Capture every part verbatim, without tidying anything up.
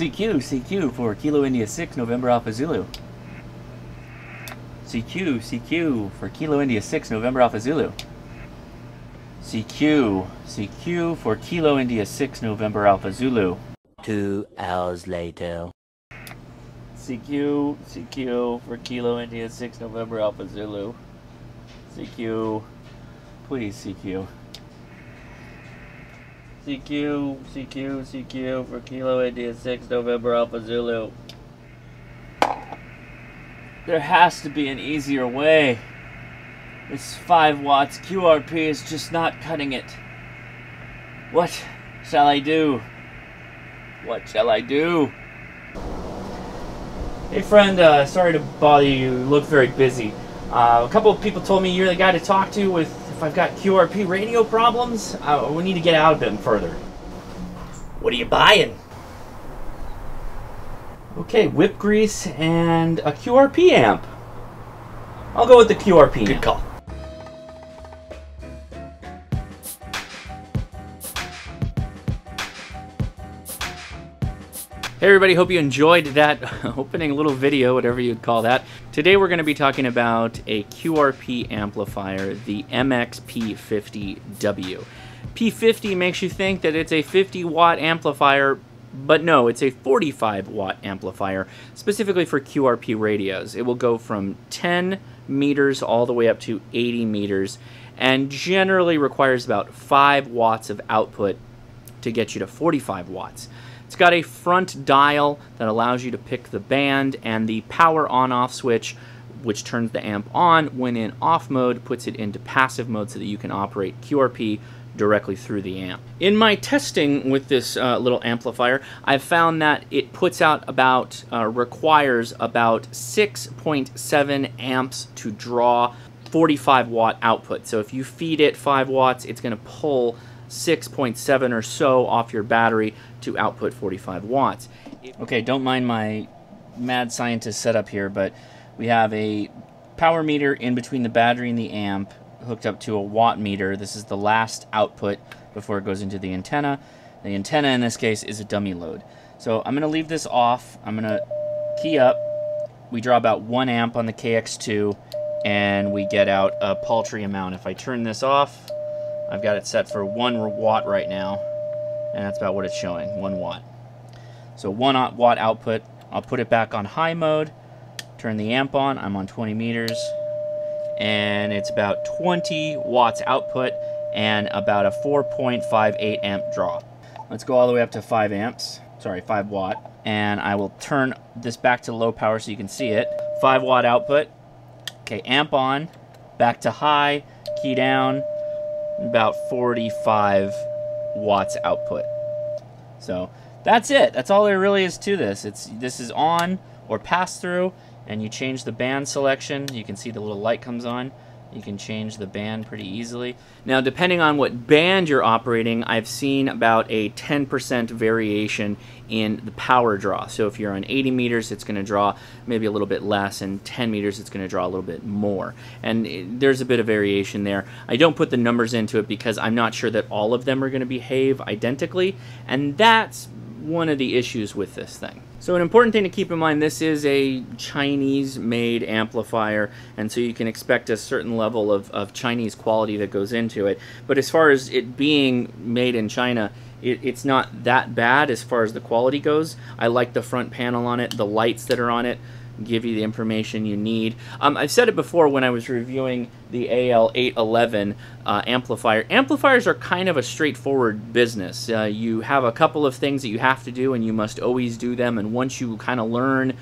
C Q, C Q for Kilo India six November Alpha Zulu. C Q, C Q for Kilo India six November Alpha Zulu. C Q, C Q for Kilo India six November Alpha Zulu. Two hours later. C Q, C Q for Kilo India six November Alpha Zulu. C Q, please C Q. C Q, C Q, C Q for Kilo India six November Alpha Zulu. There has to be an easier way. It's five watts. Q R P is just not cutting it. What shall I do? What shall I do? Hey friend, uh, sorry to bother you. You look very busy. Uh, a couple of people told me you're the guy to talk to with if I've got Q R P radio problems. Uh, we need to get out of them further. What are you buying? Okay, whip grease and a Q R P amp. I'll go with the Q R P. Good call. Hey everybody, hope you enjoyed that opening little video, whatever you'd call that. Today we're going to be talking about a Q R P amplifier, the M X P fifty W. P fifty makes you think that it's a fifty watt amplifier, but no, it's a forty-five watt amplifier, specifically for Q R P radios. It will go from ten meters all the way up to eighty meters, and generally requires about five watts of output to get you to forty-five watts. It's got a front dial that allows you to pick the band, and the power on-off switch, which turns the amp on when in off mode, puts it into passive mode so that you can operate Q R P directly through the amp. In my testing with this uh, little amplifier, I've found that it puts out about, uh, requires about six point seven amps to draw forty-five watt output. So if you feed it five watts, it's going to pull six point seven or so off your battery to output forty-five watts. Okay, don't mind my mad scientist setup here, but we have a power meter in between the battery and the amp, hooked up to a watt meter. This is the last output before it goes into the antenna. The antenna in this case is a dummy load. So I'm going to leave this off. I'm going to key up. We draw about one amp on the K X two and we get out a paltry amount. If I turn this off, I've got it set for one watt right now, and that's about what it's showing, one watt. So one watt output. I'll put it back on high mode, turn the amp on. I'm on twenty meters. And it's about twenty watts output and about a four point five eight amp draw. Let's go all the way up to five amps, sorry, five watt. And I will turn this back to low power so you can see it. five watt output. Okay, amp on, back to high, key down, about forty-five watts output. So that's it. That's all there really is to this. It's this is on or pass through. And you change the band selection. You can see the little light comes on. You can change the band pretty easily. Now, depending on what band you're operating, I've seen about a ten percent variation in the power draw. So if you're on eighty meters, it's going to draw maybe a little bit less, and ten meters, it's going to draw a little bit more. And it, there's a bit of variation there. I don't put the numbers into it because I'm not sure that all of them are going to behave identically, and that's one of the issues with this thing. So an important thing to keep in mind, this is a Chinese-made amplifier, and so you can expect a certain level of, of Chinese quality that goes into it. But as far as it being made in China, it, it's not that bad as far as the quality goes. I like the front panel on it, the lights that are on it give you the information you need. Um, I've said it before when I was reviewing the A L eight eleven uh, amplifier. Amplifiers are kind of a straightforward business. Uh, you have a couple of things that you have to do and you must always do them, and once you kind of learn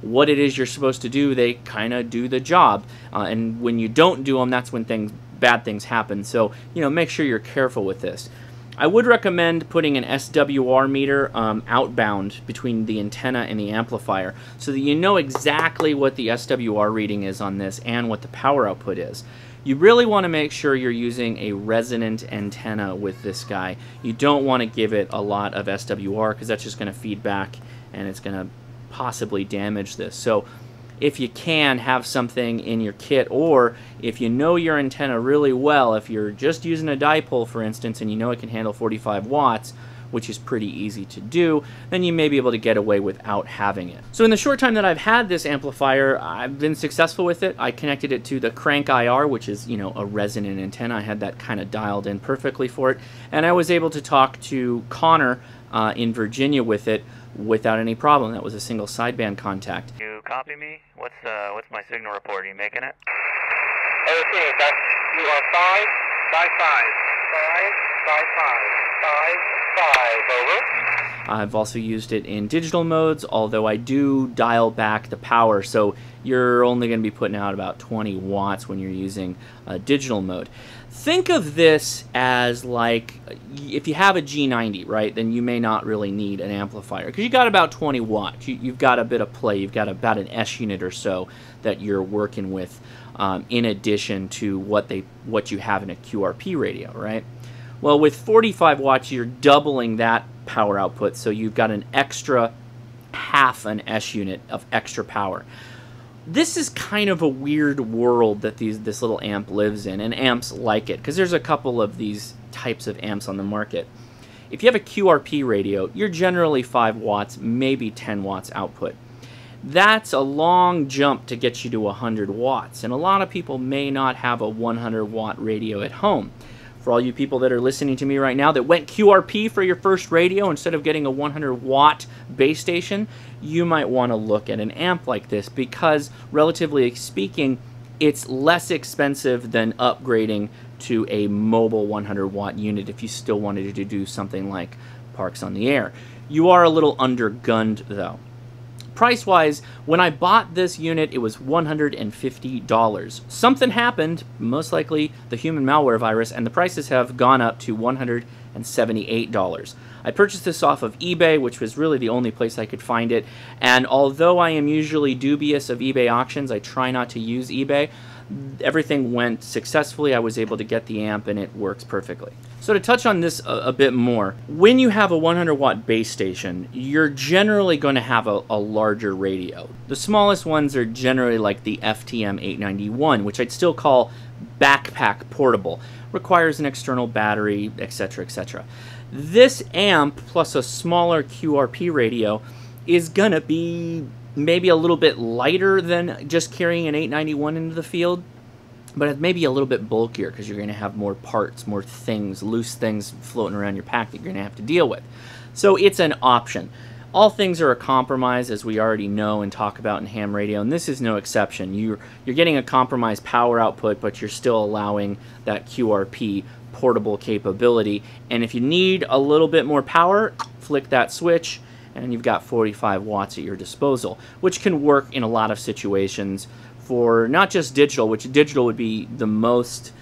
what it is you're supposed to do, they kind of do the job. Uh, and when you don't do them, that's when things, bad things happen. So, you know, make sure you're careful with this. I would recommend putting an S W R meter um, outbound between the antenna and the amplifier so that you know exactly what the S W R reading is on this and what the power output is. You really want to make sure you're using a resonant antenna with this guy. You don't want to give it a lot of S W R because that's just going to feed back and it's going to possibly damage this. So if you can, have something in your kit, or if you know your antenna really well, if you're just using a dipole, for instance, and you know it can handle forty-five watts, which is pretty easy to do, then you may be able to get away without having it. So in the short time that I've had this amplifier, I've been successful with it. I connected it to the Crank I R, which is, you know, a resonant antenna. I had that kind of dialed in perfectly for it, and I was able to talk to Connor uh, in Virginia with it without any problem. That was a single sideband contact. You copy me? What's uh, what's my signal report? Are you making it? Okay, that's, you are five by five. Five by five. Five five. Over. I've also used it in digital modes, although I do dial back the power, so you're only going to be putting out about twenty watts when you're using a digital mode. Think of this as like if you have a G ninety, right, then you may not really need an amplifier because you got about twenty watts. You, you've got a bit of play. You've got about an S unit or so that you're working with um, in addition to what they what you have in a Q R P radio, right? Well, with forty-five watts, you're doubling that power output, so you've got an extra half an S unit of extra power. This is kind of a weird world that these this little amp lives in, and amps like it, because there's a couple of these types of amps on the market. If you have a Q R P radio, you're generally five watts, maybe ten watts output. That's a long jump to get you to one hundred watts, and a lot of people may not have a one hundred watt radio at home. For all you people that are listening to me right now that went Q R P for your first radio instead of getting a one hundred watt base station, you might want to look at an amp like this because, relatively speaking, it's less expensive than upgrading to a mobile one hundred watt unit if you still wanted to do something like Parks on the Air. You are a little undergunned, though. Price-wise, when I bought this unit, it was one hundred fifty dollars. Something happened, most likely the human malware virus, and the prices have gone up to one hundred seventy-eight dollars. I purchased this off of eBay, which was really the only place I could find it, and although I am usually dubious of eBay auctions, I try not to use eBay, everything went successfully. I was able to get the amp and it works perfectly. So to touch on this a, a bit more, when you have a one hundred watt base station, you're generally going to have a, a larger radio. The smallest ones are generally like the F T M eight ninety-one, which I'd still call backpack portable. Requires an external battery, et cetera, et cetera. This amp plus a smaller Q R P radio is going to be maybe a little bit lighter than just carrying an eight ninety-one into the field, but it may be a little bit bulkier because you're going to have more parts, more things, loose things floating around your pack that you're going to have to deal with. So it's an option. All things are a compromise, as we already know and talk about in ham radio, and this is no exception. You're, you're getting a compromised power output, but you're still allowing that Q R P portable capability. And if you need a little bit more power, flick that switch, and you've got forty-five watts at your disposal, which can work in a lot of situations for not just digital, which digital would be the most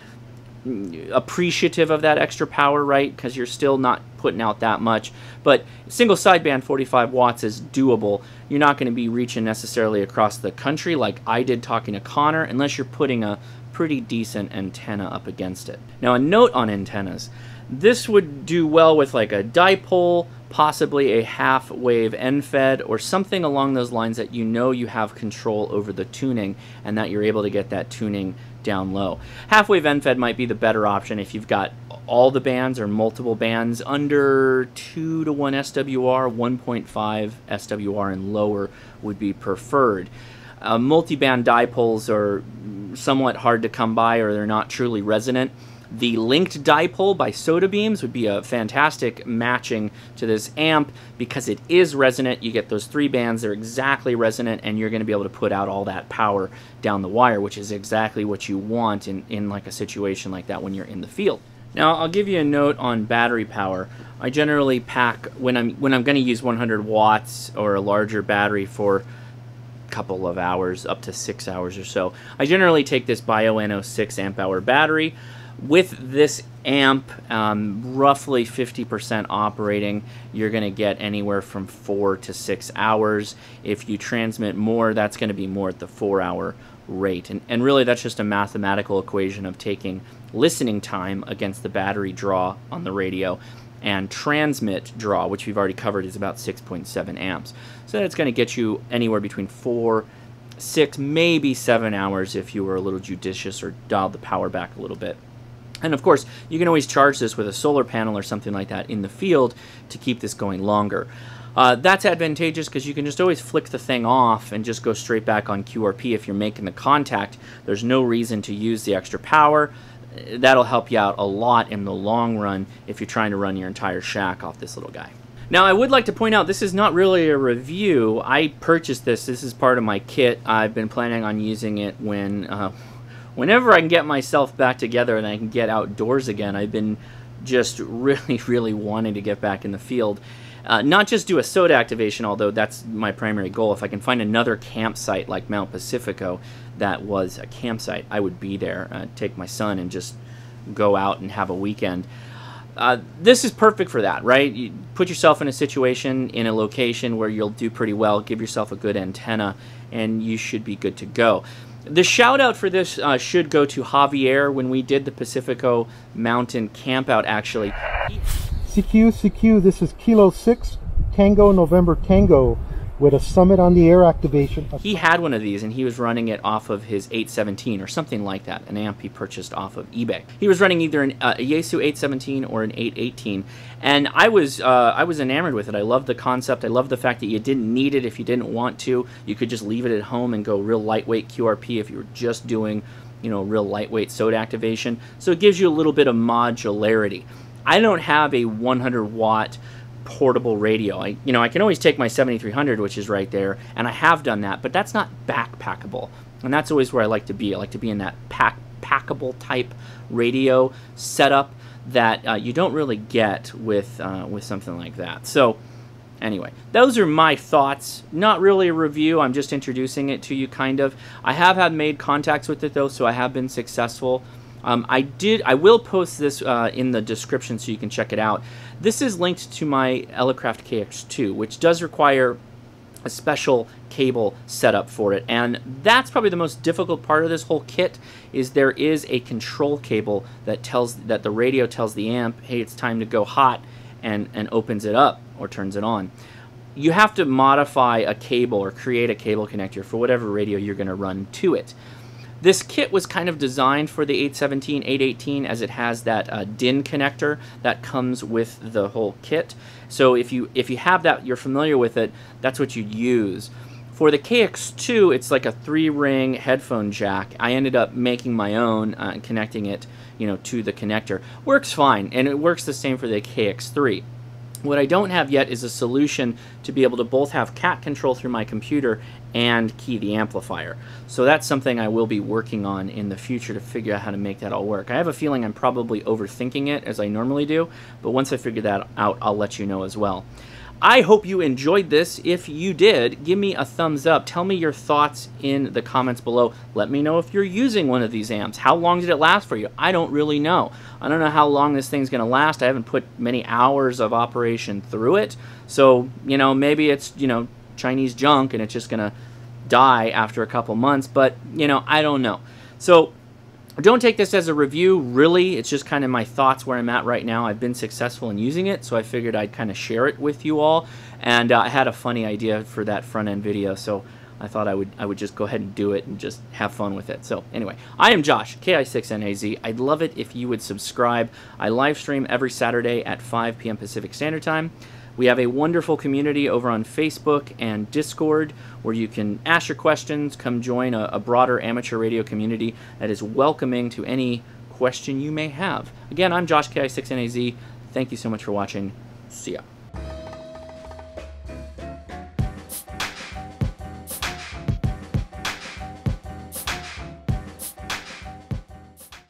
appreciative of that extra power, right? Because you're still not putting out that much. But single sideband forty-five watts is doable. You're not going to be reaching necessarily across the country like I did talking to Connor, unless you're putting a pretty decent antenna up against it. Now, a note on antennas. This would do well with like a dipole, possibly a half-wave end-fed, or something along those lines that you know you have control over the tuning and that you're able to get that tuning down low. Half-wave end-fed might be the better option if you've got all the bands or multiple bands under two to one S W R, one point five S W R and lower would be preferred. Uh, multi-band dipoles are somewhat hard to come by, or they're not truly resonant. The linked dipole by SotaBeams would be a fantastic matching to this amp because it is resonant. You get those three bands, they're exactly resonant, and you're going to be able to put out all that power down the wire, which is exactly what you want in, in like a situation like that when you're in the field. Now, I'll give you a note on battery power. I generally pack, when I'm, when I'm going to use one hundred watts or a larger battery for couple of hours, up to six hours or so, I generally take this BioNo six amp hour battery. With this amp, um, roughly fifty percent operating, you're going to get anywhere from four to six hours. If you transmit more, that's going to be more at the four hour rate. And, and really, that's just a mathematical equation of taking listening time against the battery draw on the radio, and transmit draw, which we've already covered, is about six point seven amps. So that's going to get you anywhere between four, six, maybe seven hours if you were a little judicious or dialed the power back a little bit. And of course, you can always charge this with a solar panel or something like that in the field to keep this going longer. Uh, that's advantageous because you can just always flick the thing off and just go straight back on Q R P if you're making the contact. There's no reason to use the extra power. That'll help you out a lot in the long run if you're trying to run your entire shack off this little guy. Now, I would like to point out this is not really a review. I purchased this. This is part of my kit. I've been planning on using it when, uh, whenever I can get myself back together and I can get outdoors again. I've been just really, really wanting to get back in the field. Uh, not just do a SOTA activation, although that's my primary goal. If I can find another campsite like Mount Pacifico that was a campsite, I would be there, uh, take my son and just go out and have a weekend. Uh, this is perfect for that, right? You put yourself in a situation, in a location where you'll do pretty well, give yourself a good antenna, and you should be good to go. The shout out for this uh, should go to Javier. When we did the Pacifico Mountain campout, actually. He C Q, C Q, this is Kilo six Tango November Tango with a summit on the air activation. He had one of these and he was running it off of his eight seventeen or something like that, an amp he purchased off of eBay. He was running either an, uh, a Yaesu eight seventeen or an eight eighteen, and I was, uh, I was enamored with it. I loved the concept. I loved the fact that you didn't need it if you didn't want to. You could just leave it at home and go real lightweight Q R P if you were just doing, you know, real lightweight SOTA activation. So it gives you a little bit of modularity. I don't have a one hundred watt portable radio. I, you know, I can always take my seventy-three hundred, which is right there, and I have done that, but that's not backpackable, and that's always where I like to be. I like to be in that pack packable type radio setup that uh, you don't really get with uh, with something like that. So anyway, those are my thoughts. Not really a review. I'm just introducing it to you, kind of. I have had made contacts with it though, so I have been successful. Um, I did. I will post this uh, in the description so you can check it out. This is linked to my Elecraft K X two, which does require a special cable setup for it, and that's probably the most difficult part of this whole kit. Is there is a control cable that tells that the radio tells the amp, hey, it's time to go hot, and and opens it up or turns it on. You have to modify a cable or create a cable connector for whatever radio you're going to run to it. This kit was kind of designed for the eight seventeen, eight eighteen, as it has that uh, D I N connector that comes with the whole kit. So if you if you have that, you're familiar with it, that's what you'd use. For the K X two, it's like a three-ring headphone jack. I ended up making my own uh, and connecting it, you know, to the connector. Works fine, and it works the same for the K X three. What I don't have yet is a solution to be able to both have cat control through my computer and key the amplifier. So that's something I will be working on in the future to figure out how to make that all work. I have a feeling I'm probably overthinking it, as I normally do, but once I figure that out, I'll let you know as well. I hope you enjoyed this. If you did, give me a thumbs up. Tell me your thoughts in the comments below. Let me know if you're using one of these amps. How long did it last for you? I don't really know. I don't know how long this thing's going to last. I haven't put many hours of operation through it. So, you know, maybe it's, you know, Chinese junk and it's just going to die after a couple months. But, you know, I don't know. So don't take this as a review, really. It's just kind of my thoughts where I'm at right now. I've been successful in using it, so I figured I'd kind of share it with you all. And uh, I had a funny idea for that front-end video, so I thought I would I would just go ahead and do it and just have fun with it. So anyway, I am Josh, K I six N A Z. I'd love it if you would subscribe. I live stream every Saturday at five P M Pacific Standard Time. We have a wonderful community over on Facebook and Discord where you can ask your questions, come join a, a broader amateur radio community that is welcoming to any question you may have. Again, I'm Josh, K I six N A Z. Thank you so much for watching. See ya.